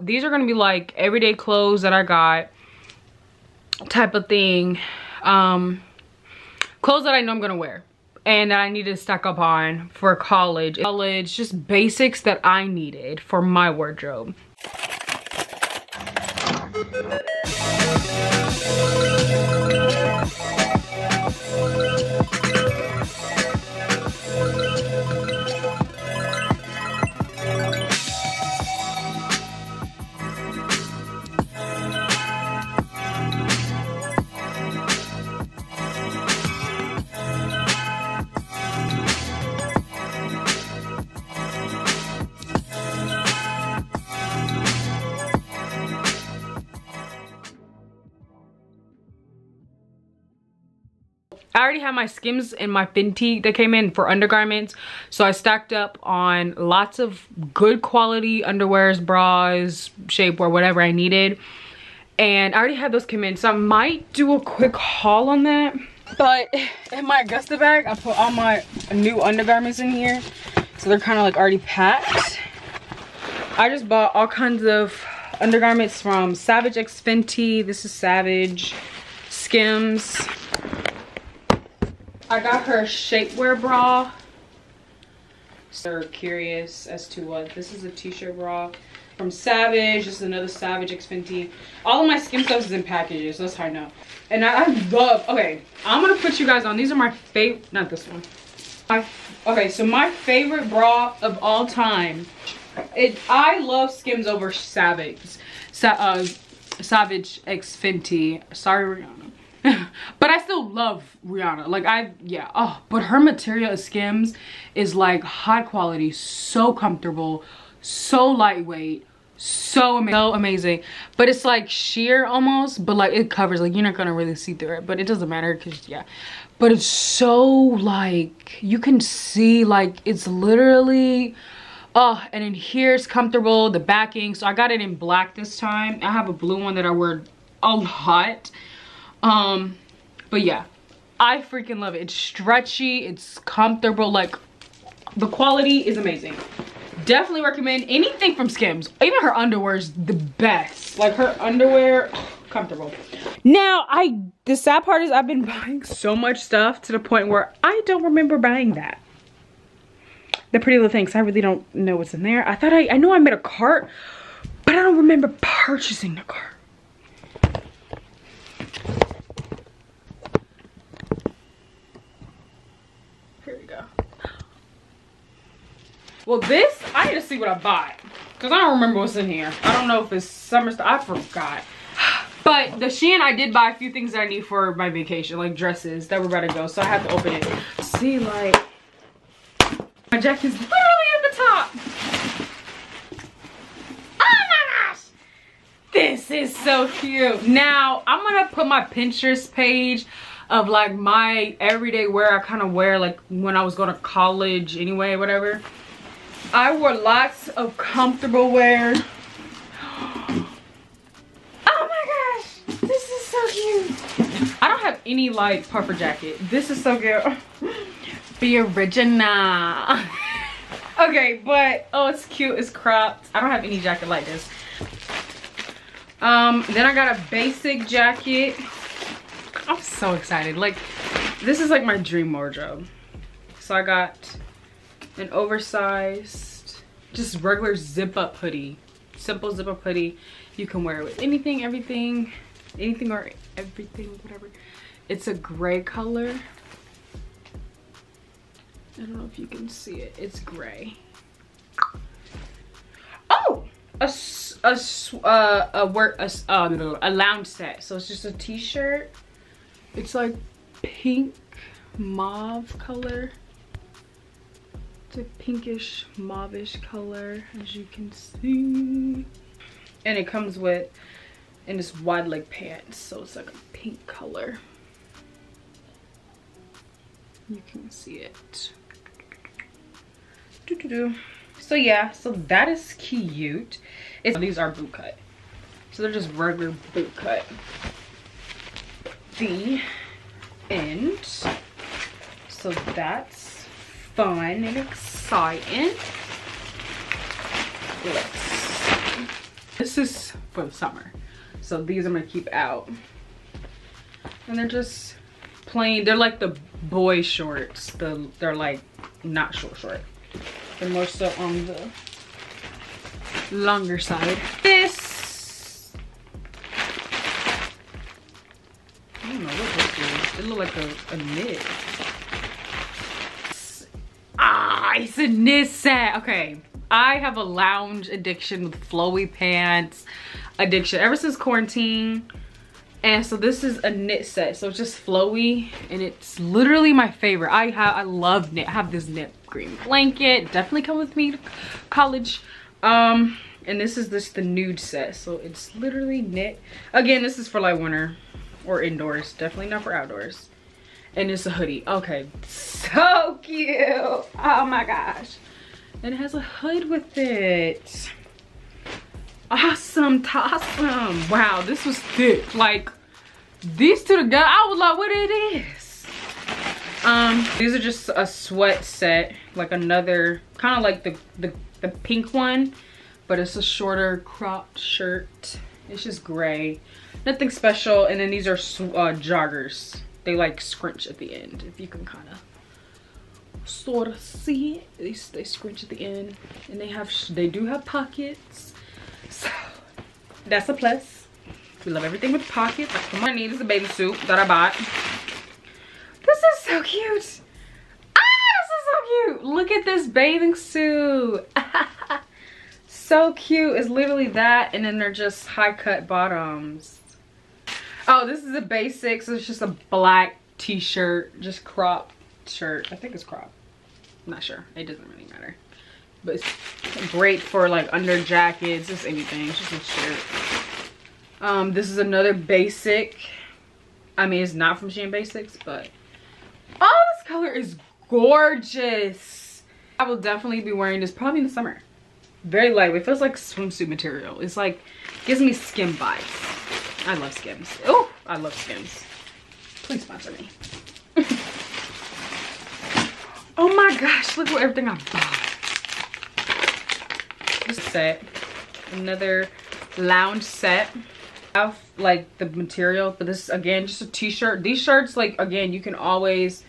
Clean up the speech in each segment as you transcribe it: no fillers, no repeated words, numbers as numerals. These are gonna be like everyday clothes that I got type of thing, clothes that I know I'm gonna wear and that I need to stock up on for college, just basics that I needed for my wardrobe. I already had my Skims and my Fenty that came in for undergarments. So I stacked up on lots of good quality underwears, bras, shapewear, whatever I needed. And I already had those come in. So I might do a quick haul on that. But in my Augusta bag, I put all my new undergarments in here. So they're kind of like already packed. I just bought all kinds of undergarments from Savage X Fenty. This is Savage, Skims. I got her shapewear bra. So they're curious as to what this is. A t-shirt bra from Savage. This is another Savage X Fenty. All of my skin stuff is in packages. That's how I know. And I love. Okay, I'm gonna put you guys on. These are my favorite. Not this one. Okay, so my favorite bra of all time. I love Skims over Savage. Savage X Fenty. Sorry, Rihanna. But I still love Rihanna. Like but her material at Skims is like high quality, so comfortable, so lightweight, so amazing. But it's like sheer almost, but like it covers, like you're not gonna really see through it, but it doesn't matter because but it's so like you can see, like it's literally and in here it's comfortable, the backing. So I got it in black this time. I have a blue one that I wear a lot. But yeah, I freaking love it. It's stretchy, it's comfortable, like the quality is amazing. Definitely recommend anything from Skims. Even her underwear is the best. Like her underwear, comfortable. Now, the sad part is I've been buying so much stuff to the point where I don't remember buying that. The Pretty Little Things, I really don't know what's in there. I thought I know I made a cart, but I don't remember purchasing the cart. Well, this, I need to see what I bought because I don't remember what's in here. I don't know if it's summer stuff. I forgot. But the Shein, I did buy a few things that I need for my vacation, like dresses that were about to go. So I have to open it. See, like, my jacket's literally at the top. Oh my gosh. This is so cute. Now, I'm going to put my Pinterest page of like my everyday wear I kind of wear like when I was going to college anyway, whatever. I wore lots of comfortable wear. Oh my gosh, this is so cute. I don't have any like puffer jacket. This is so good. Be original. Okay, but oh, it's cute, it's cropped. I don't have any jacket like this. Then I got a basic jacket. I'm so excited. Like this is like my dream wardrobe. So I got an oversized, just regular zip-up hoodie. Simple zip-up hoodie. You can wear it with anything, everything. Anything or everything, whatever. It's a gray color. I don't know if you can see it. It's gray. Oh! A lounge set. So it's just a t-shirt. It's like pink mauve color. It's a pinkish mauvish color, as you can see, and it comes with in this wide leg pants, so it's like a pink color. You can see it. So yeah, so that is cute. These are boot cut, so they're just regular boot cut. The end. So that's fun and exciting. Let's see. This is for the summer. So these I'm gonna keep out. And they're just plain, they're like the boy shorts. They're like not short. They're more so on the longer side. This, I don't know what this is. It looks like a knit. It's a knit set. Okay, I have a lounge addiction with flowy pants addiction ever since quarantine. And so this is a knit set. So it's just flowy and it's literally my favorite. I love knit. I have this knit green blanket. Definitely come with me to college. And this is the nude set. So it's literally knit. Again, this is for like winter or indoors. Definitely not for outdoors. And it's a hoodie. Okay, so cute. Oh my gosh. And it has a hood with it. Awesome, awesome. Wow, this was thick. Like these two together, I was like, what it is. These are just a sweat set, like another kind of like the pink one, but it's a shorter cropped shirt. It's just gray, nothing special. And then these are joggers. They like scrunch at the end, if you can kind of sort of see it. They scrunch at the end, and they do have pockets. So that's a plus. We love everything with pockets. All I need is a bathing suit that I bought. This is so cute. Ah, this is so cute. Look at this bathing suit. So cute. It's literally that, and then they're just high cut bottoms. Oh, this is a basic, so it's just a black t-shirt, just crop shirt. I think it's crop. I'm not sure. It doesn't really matter. But it's great for like under jackets, just anything. It's just a shirt. This is another basic. I mean, it's not from Shein Basics, but oh, this color is gorgeous. I will definitely be wearing this probably in the summer. Very lightweight. It feels like swimsuit material. It's like, gives me skim vibes. I love Skims. Oh, I love Skims. Please sponsor me. Oh my gosh, look at everything I bought. This set, another lounge set. I have like the material, but this again, just a t-shirt. These shirts, like again, you can always,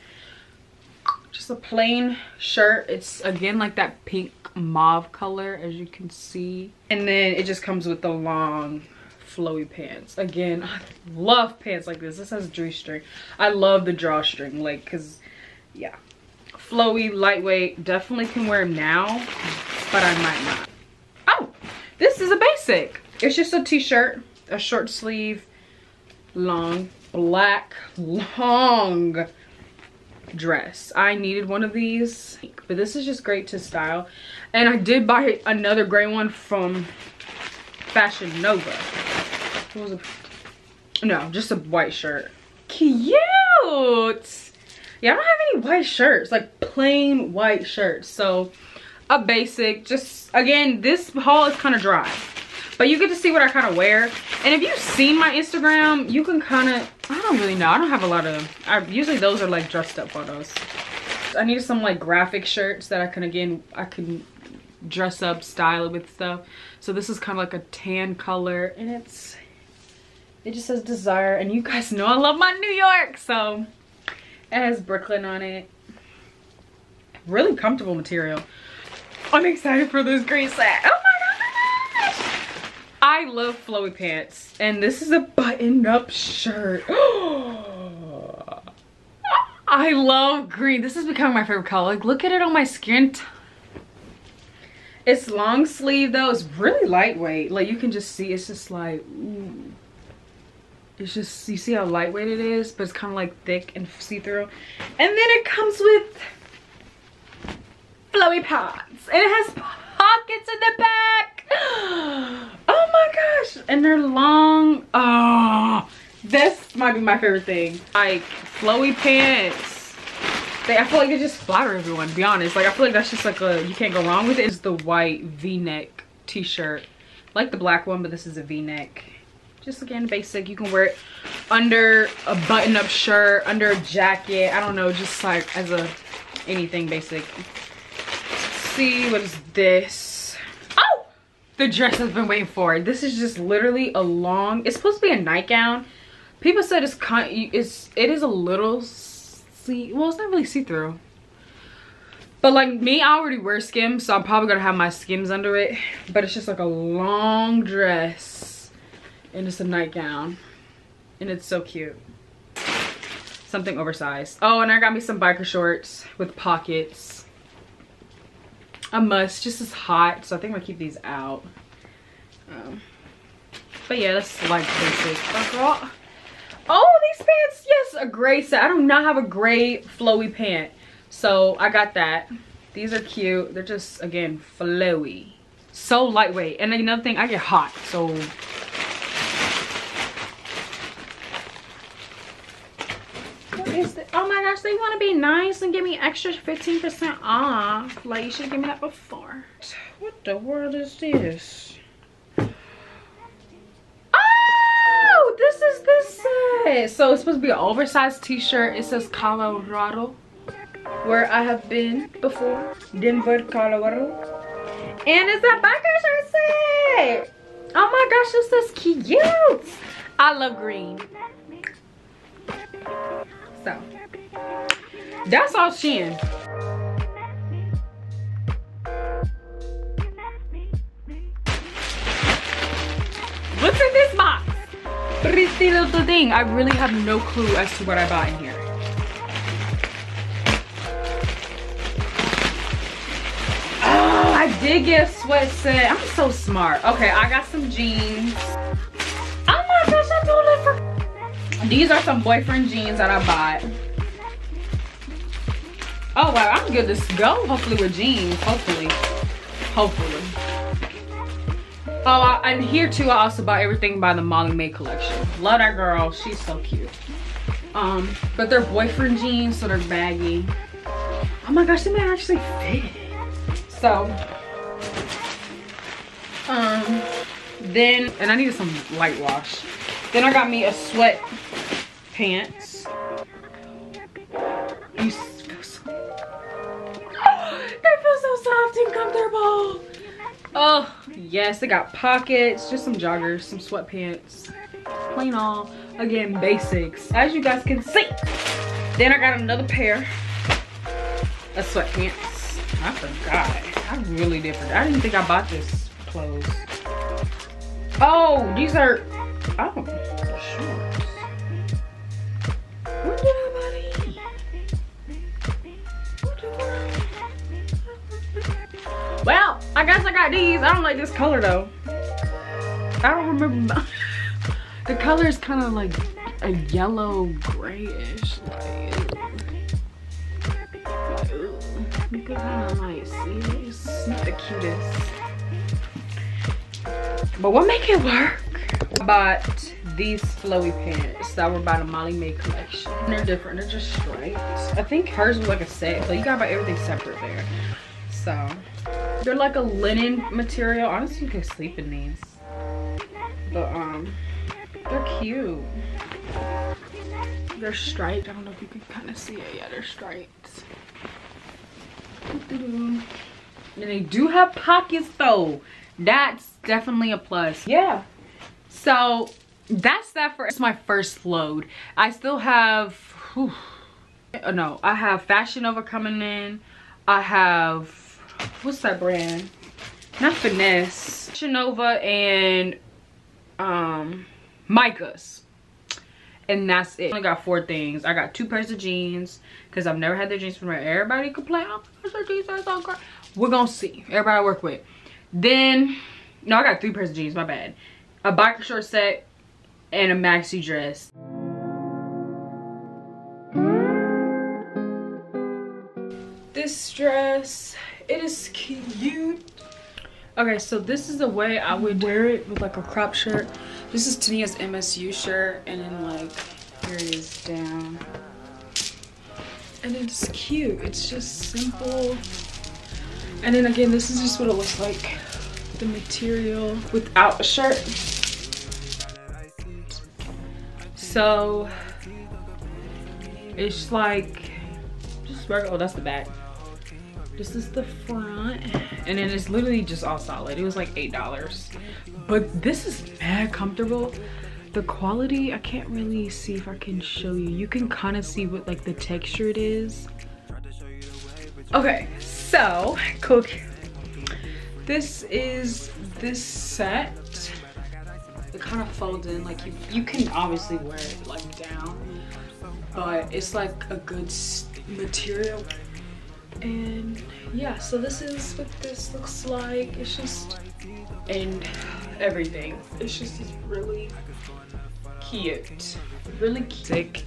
just a plain shirt. It's again like that pink mauve color, as you can see. And then it just comes with the long, flowy pants. Again, I love pants like this. This has drawstring. I love the drawstring, like, cause yeah, flowy, lightweight. Definitely can wear them now, but I might not. Oh, this is a basic. It's just a t-shirt, a short sleeve, long black long dress. I needed one of these, but this is just great to style. And I did buy another gray one from Fashion Nova. It was just a white shirt. Cute. Yeah, I don't have any white shirts, like plain white shirts. So a basic, just again, this haul is kind of dry, but you get to see what I kind of wear. And if you've seen my Instagram, you can kind of, I don't really know, I don't have a lot of, usually those are like dressed up photos. I needed some like graphic shirts that I can dress up, style it with stuff. So this is kind of like a tan color, and it just says Desire. And you guys know I love my New York, so it has Brooklyn on it. Really comfortable material. I'm excited for this green set. Oh my gosh, I love flowy pants. And this is a button-up shirt. I love green. This is becoming my favorite color. Like, look at it on my skin. It's long sleeve though. It's really lightweight. Like, you can just see, it's just like, ooh. It's just, you see how lightweight it is, but it's kind of like thick and see-through. And then it comes with flowy pants. And it has pockets in the back. Oh my gosh. And they're long. Oh, this might be my favorite thing. Like, flowy pants. I feel like they just flatter everyone, to be honest. Like, I feel like that's just like a, you can't go wrong with it. It's the white v-neck t-shirt, like the black one, but this is a v-neck. Just again, basic. You can wear it under a button-up shirt, under a jacket, I don't know, just like as a anything basic. Let's see, what is this? Oh, the dress I've been waiting for. This is just literally a long, it's supposed to be a nightgown. People said it is a little see, well, it's not really see-through, but like me, I already wear Skims, so I'm probably gonna have my Skims under it. But it's just like a long dress and it's a nightgown and it's so cute. Something oversized. Oh, and I got me some biker shorts with pockets. A must. Just as hot, so I think I'm gonna keep these out. But yeah, that's like basic. Oh, these pants. Yes, a gray set. I do not have a gray flowy pant, so I got that. These are cute. They're just, again, flowy, so lightweight. And another thing, I get hot, so oh my gosh, they want to be nice and give me extra 15% off. Like, you should give me that before. What the world is this? Oh, this is this set. So it's supposed to be an oversized t-shirt. It says Colorado, where I have been before. Denver, Colorado. And it's a biker shirt set. Oh my gosh, this is cute. I love green. So that's all Shein. What's in this box? Pretty Little Thing. I really have no clue as to what I bought in here. Oh, I did get a sweat set. I'm so smart. Okay, I got some jeans. Oh my gosh, I don't live for. These are some boyfriend jeans that I bought. Oh wow, I'm good to go, hopefully, with jeans. Hopefully. Oh, and here too, I also bought everything by the Molly Mae collection. Love that girl, she's so cute. But they're boyfriend jeans, so they're baggy. Oh my gosh, they may actually fit. So, then, and I needed some light wash. Then I got me a sweat pants. You feel so, they feel so soft and comfortable. Oh yes, they got pockets. Just some joggers, some sweatpants, plain all, again, basics, as you guys can see. Then I got another pair of sweatpants. I forgot. I really did forget. I didn't think I bought this clothes. Oh, these are. Oh, shorts. What did I buy these? Well, I guess I got these. I don't like this color though. I don't remember. The color is kind of like a yellow grayish. Like, ew. You can kind of like see it's not the cutest. But we'll make it work. I bought these flowy pants that were by the Molly Mae collection. They're different, they're just stripes. I think hers was like a set, but you gotta buy everything separate there. So, they're like a linen material. Honestly, you can sleep in these. But, they're cute. They're striped. I don't know if you can kind of see it. Yeah, they're striped. And they do have pockets though. That's definitely a plus. Yeah. So that's that for my first load. I still have, whew, no, I have Fashion Nova coming in. I have, what's that brand? Not Finesse. Fashion Nova and Micah's. And that's it. I only got 4 things. I got 2 pairs of jeans because I've never had their jeans from her. Everybody complain, oh, their jeans are so great. We're going to see. Everybody I work with. Then, no, I got 3 pairs of jeans, my bad. A biker short set and a maxi dress. This dress, it is cute. Okay, so this is the way I would wear it, with like a crop shirt. This is Tania's MSU shirt, and then like here it is down. And it's cute, it's just simple. And then again, this is just what it looks like. The material without a shirt. So it's like just regular. Oh, that's the back. This is the front, and it is literally just all solid. It was like $8, but this is mad comfortable. The quality, I can't really see if I can show you. You can kind of see what like the texture it is. Okay, so cool. This is this set. It kind of folds in, like you can obviously wear it like down, but it's like a good material. And yeah, so this is what this looks like. It's just, and everything, it's just really cute, really cute.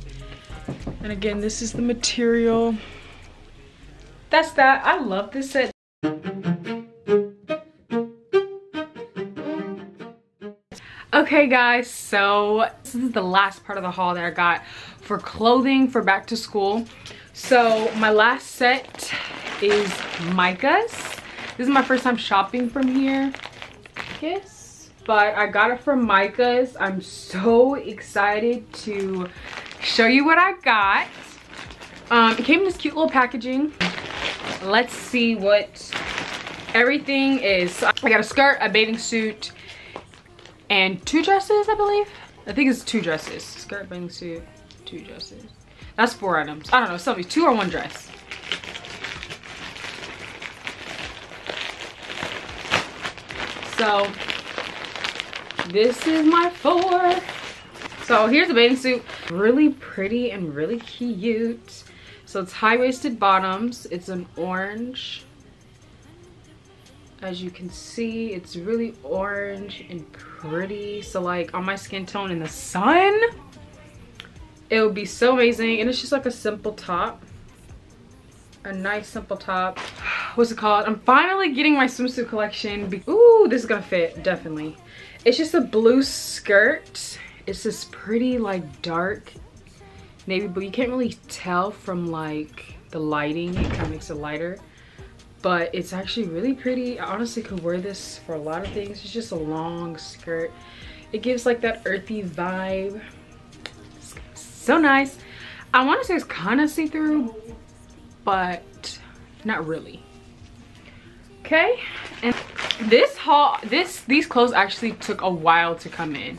And again, this is the material. That's that. I love this set. Okay guys, so this is the last part of the haul that I got for clothing for back to school. So my last set is Micah's. This is my first time shopping from here, yes, but I got it from Micah's. I'm so excited to show you what I got. It came in this cute little packaging. Let's see what everything is. So I got a skirt, a bathing suit, and two dresses, I believe. I think it's two dresses. Skirt, bathing suit, two dresses. That's four items. I don't know, something, two or one dress. So this is my four. So here's the bathing suit. Really pretty and really cute. So it's high-waisted bottoms. It's an orange. As you can see, it's really orange and pretty. So like on my skin tone in the sun, it would be so amazing. And it's just like a simple top, a nice simple top. What's it called? I'm finally getting my swimsuit collection. Ooh, this is gonna fit, definitely. It's just a blue skirt. It's this pretty like dark navy blue. You can't really tell from like the lighting. It kind of makes it lighter. But it's actually really pretty. I honestly could wear this for a lot of things. It's just a long skirt. It gives like that earthy vibe. It's so nice. I want to say it's kind of see-through, but not really. Okay, and this haul, these clothes actually took a while to come in.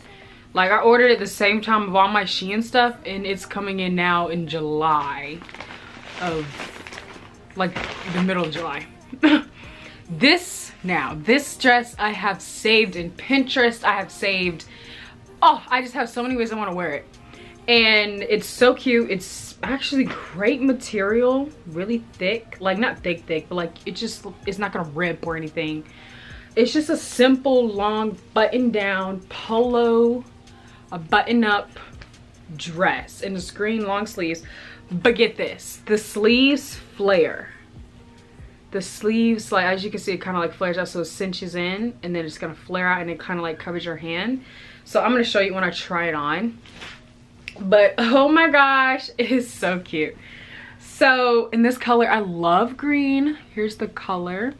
Like I ordered at the same time of all my Shein stuff, and it's coming in now in July of like the middle of July. This dress I have saved in Pinterest. I have saved, oh, I just have so many ways I want to wear it. And it's so cute. It's actually great material, really thick, like not thick, but like it just, it's not gonna rip or anything. It's just a simple long button down polo, a button up dress, and it's green long sleeves. But get this, the sleeves flare. The sleeves, like as you can see, it kind of like flares out, so it cinches in and then it's gonna flare out and it kind of like covers your hand. So I'm gonna show you when I try it on. But oh my gosh, it is so cute. So in this color, I love green. Here's the color.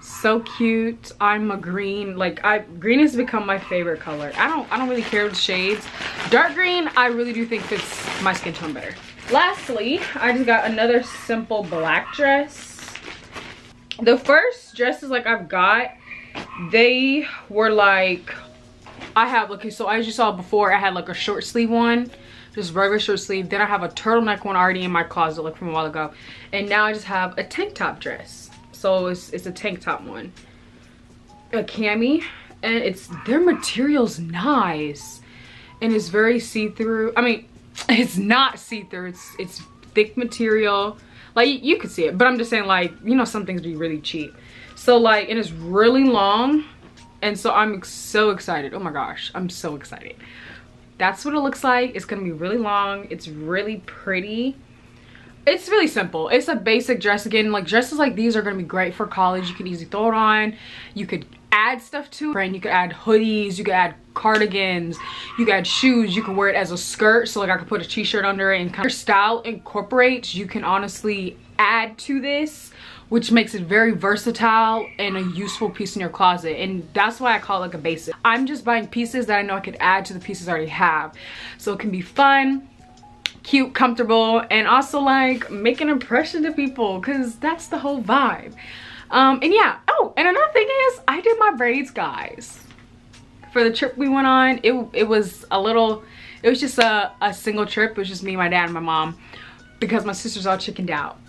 So cute. I'm a green, like green has become my favorite color. I don't really care with shades. Dark green, I really do think fits my skin tone better. Lastly, I just got another simple black dress. The first dresses like I've got, they were like, I have, okay, so as you saw before, I had like a short sleeve one, just regular short sleeve. Then I have a turtleneck one already in my closet, like from a while ago. And now I just have a tank top dress. So it's a tank top one, a cami, and it's, their material's nice. And it's very see-through. I mean, it's not see-through, it's thick material, like you could see it, but I'm just saying, like, you know, some things be really cheap. So like, and it's really long, and so I'm so excited. Oh my gosh, I'm so excited. That's what it looks like. It's gonna be really long. It's really pretty. It's really simple. It's a basic dress. Again, like dresses like these are gonna be great for college. You can easily throw it on. You could add stuff to it, and you could add hoodies, you could add cardigans, you could add shoes, you could wear it as a skirt. So like I could put a t-shirt under it, and kind of your style incorporates. You can honestly add to this, which makes it very versatile and a useful piece in your closet. And that's why I call it like a basic. I'm just buying pieces that I know I could add to the pieces I already have, so it can be fun, cute, comfortable, and also like make an impression to people, because that's the whole vibe. And yeah, oh, and another thing is I did my braids, guys. For the trip we went on, it was a little, it was just a single trip. It was just me, my dad, and my mom, because my sister's all chickened out.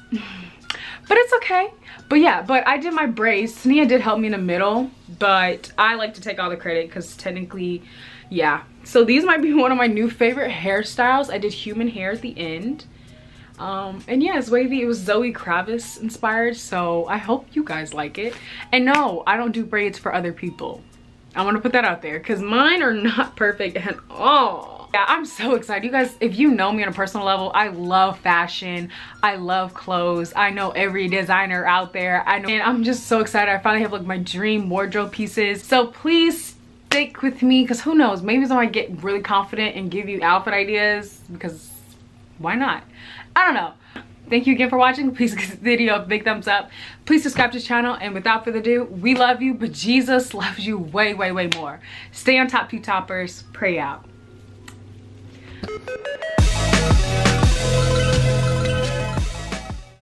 But it's okay. But yeah, but I did my braids. Tania did help me in the middle, but I like to take all the credit because technically, yeah. So these might be one of my new favorite hairstyles. I did human hair at the end. And yeah, it's wavy. It was Zoe Kravitz inspired, so I hope you guys like it. And no, I don't do braids for other people. I want to put that out there because mine are not perfect at all. Yeah, I'm so excited. You guys, if you know me on a personal level, I love fashion. I love clothes. I know every designer out there. I know, and I'm just so excited. I finally have like my dream wardrobe pieces. So please stick with me because who knows? Maybe someone get really confident and give you outfit ideas, because why not? I don't know. Thank you again for watching. Please give this video a big thumbs up. Please subscribe to this channel. And without further ado, we love you, but Jesus loves you way, way, way more. Stay on top, Team Toppers. Pray out. Thank you.